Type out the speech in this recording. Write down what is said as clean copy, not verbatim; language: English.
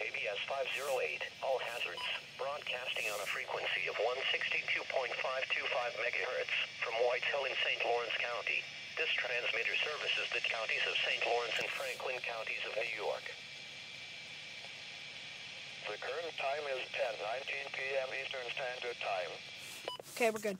KBS 508, all hazards, broadcasting on a frequency of 162.525 MHz from White Hill in St. Lawrence County. This transmitter services the counties of St. Lawrence and Franklin counties of New York. The current time is 10:19 p.m. Eastern Standard Time. Okay, we're good.